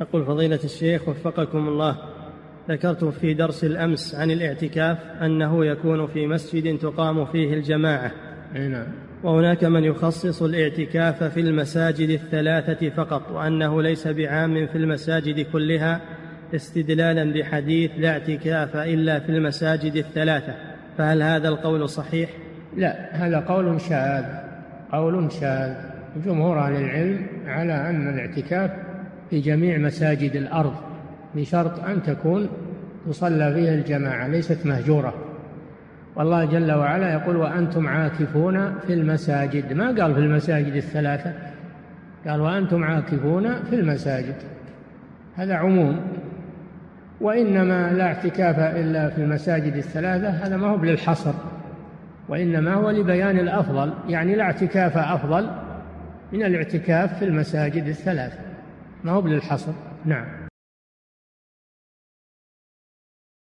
يقول فضيلة الشيخ وفقكم الله، ذكرتم في درس الأمس عن الاعتكاف أنه يكون في مسجد تقام فيه الجماعة، وهناك من يخصص الاعتكاف في المساجد الثلاثة فقط، وأنه ليس بعام في المساجد كلها، استدلالا بحديث لا اعتكاف إلا في المساجد الثلاثة، فهل هذا القول صحيح؟ لا، هذا قول شاذ، قول شاذ. جمهور أهل العلم على أن الاعتكاف في جميع مساجد الأرض بشرط أن تكون تصلى فيها الجماعة، ليست مهجورة. والله جل وعلا يقول وأنتم عاكفون في المساجد، ما قال في المساجد الثلاثة، قال وأنتم عاكفون في المساجد، هذا عموم. وإنما لا اعتكاف إلا في المساجد الثلاثة هذا ما هو للحصر، وإنما هو لبيان الأفضل، يعني لا اعتكاف أفضل من الاعتكاف في المساجد الثلاثة، ما هو للحصر. نعم.